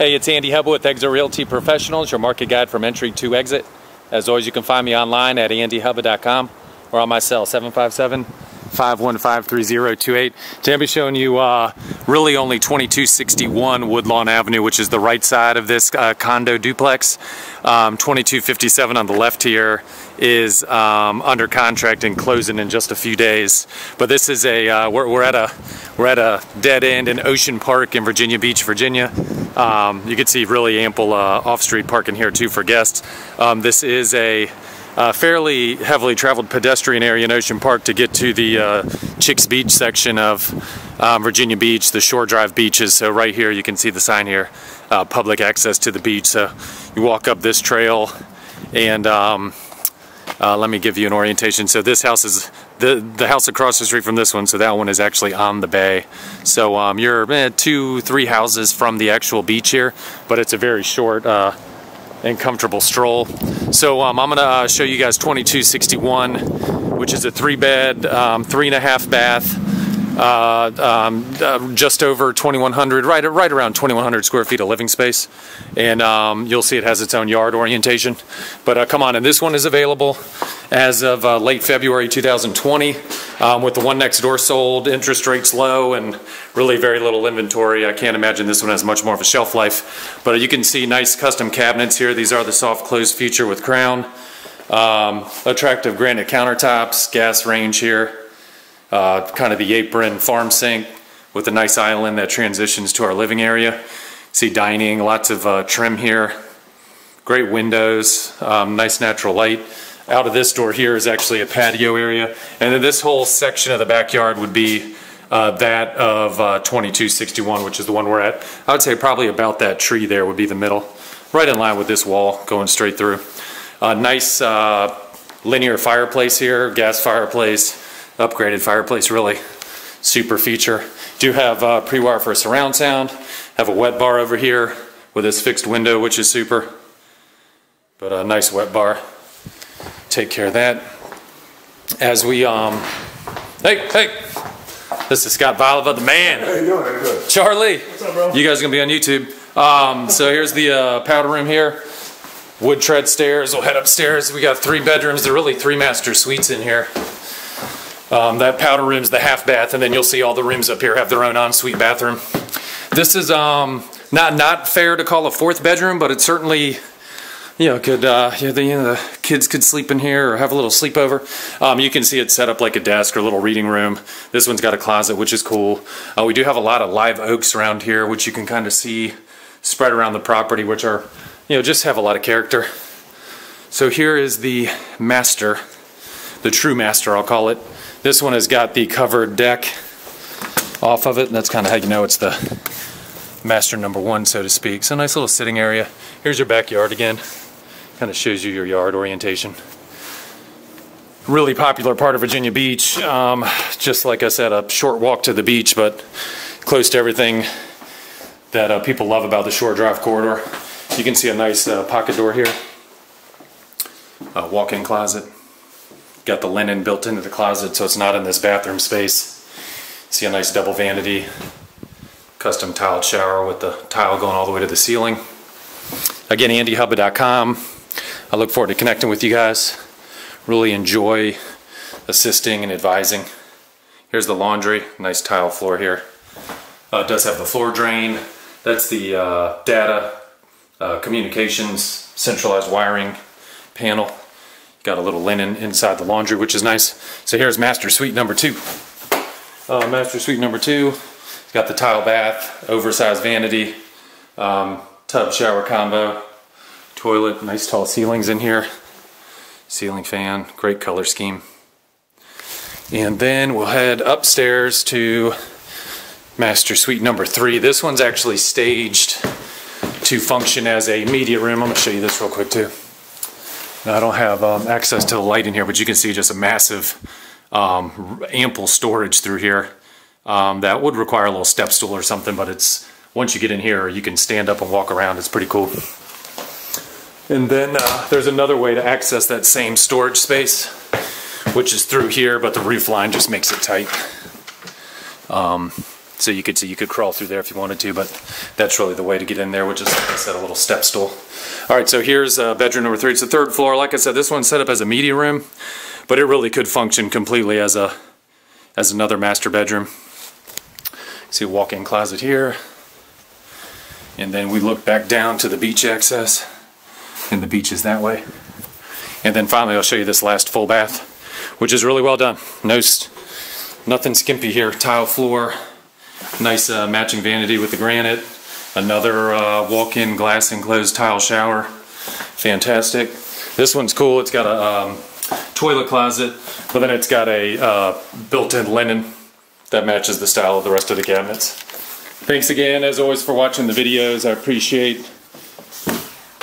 Hey, it's Andy Hubba with Exit Realty Professionals, your market guide from entry to exit. As always, you can find me online at andyhubba.com or on my cell, 757-515-3028. Today I'll be showing you really only 2261 Woodlawn Avenue, which is the right side of this condo duplex. 2257 on the left here is under contract and closing in just a few days. But this is a we're at a dead end in Ocean Park in Virginia Beach, Virginia. You can see really ample off-street parking here too for guests. This is a fairly heavily traveled pedestrian area in Ocean Park to get to the Chicks Beach section of Virginia Beach, the Shore Drive beaches. So right here you can see the sign here, public access to the beach. So you walk up this trail and let me give you an orientation. So this house is the house across the street from this one, so that one is actually on the bay. So you're 2-3 houses from the actual beach here, but it's a very short and comfortable stroll. So I'm gonna show you guys 2261, which is a 3-bed, 3.5 bath, just over 2,100, right around 2,100 square feet of living space. And you'll see it has its own yard orientation. But come on, and this one is available as of late February 2020, with the one next door sold, interest rates low, and really very little inventory. I can't imagine this one has much more of a shelf life. But you can see nice custom cabinets here. These are the soft close feature with crown. Attractive granite countertops, gas range here, kind of the apron farm sink with a nice island that transitions to our living area. See dining, lots of trim here, great windows, nice natural light. Out of this door here is actually a patio area. And then this whole section of the backyard would be that of 2261, which is the one we're at. I would say probably about that tree there would be the middle, right in line with this wall going straight through. Nice linear fireplace here, gas fireplace, upgraded fireplace, really super feature. Do have pre-wire for surround sound, have a wet bar over here with this fixed window, which is super, but a nice wet bar. Take care of that. As we, hey, this is Scott Vilova, the man. How you doing? How you doing? Charlie. What's up, bro? You guys are gonna be on YouTube. So here's the powder room here. Wood tread stairs, we'll head upstairs. We got 3 bedrooms, there are really 3 master suites in here. That powder room's the half bath, and then you'll see all the rooms up here have their own ensuite bathroom. This is not fair to call a 4th bedroom, but it's certainly, you know, could the kids could sleep in here or have a little sleepover. You can see it's set up like a desk or a little reading room. This one's got a closet, which is cool. We do have a lot of live oaks around here, which you can kind of see spread around the property, which are, you know, just have a lot of character. So here is the master, the true master, I'll call it. This one has got the covered deck off of it, and that's kind of how you know it's the master #1, so to speak. So nice little sitting area. Here's your backyard again. Kind of shows you your yard orientation. Really popular part of Virginia Beach. Just like I said, a short walk to the beach, but close to everything that people love about the Shore Drive corridor. You can see a nice pocket door here. Walk-in closet. Got the linen built into the closet, so it's not in this bathroom space. See a nice double vanity. Custom tiled shower with the tile going all the way to the ceiling. Again, andyhubba.com. I look forward to connecting with you guys. Really enjoy assisting and advising. Here's the laundry, nice tile floor here. It does have the floor drain. That's the data, communications, centralized wiring panel. Got a little linen inside the laundry, which is nice. So here's master suite #2. Master suite #2. It's got the tile bath, oversized vanity, tub shower combo. Toilet, nice tall ceilings in here. Ceiling fan, great color scheme. And then we'll head upstairs to master suite #3. This one's actually staged to function as a media room. I'm gonna show you this real quick too. Now, I don't have access to the light in here, but you can see just a massive, ample storage through here. That would require a little step stool or something, but it's, once you get in here, you can stand up and walk around. It's pretty cool. And then there's another way to access that same storage space, which is through here, but the roof line just makes it tight. So you could crawl through there if you wanted to, but that's really the way to get in there, which is, like I said, a little step stool. All right, so here's bedroom number 3. It's the third floor. Like I said, this one's set up as a media room, but it really could function completely as another master bedroom. See a walk-in closet here. And then we look back down to the beach access, and the beach is that way. And then finally I'll show you this last full bath, which is really well done. No, nothing skimpy here. Tile floor, nice matching vanity with the granite, another walk-in glass enclosed tile shower. Fantastic. This one's cool. It's got a toilet closet, but then it's got a built-in linen that matches the style of the rest of the cabinets. Thanks again, as always, for watching the videos. I appreciate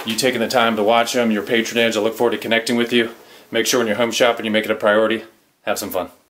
you taking the time to watch them, your patronage. I look forward to connecting with you. Make sure when you're home shopping, you make it a priority. Have some fun.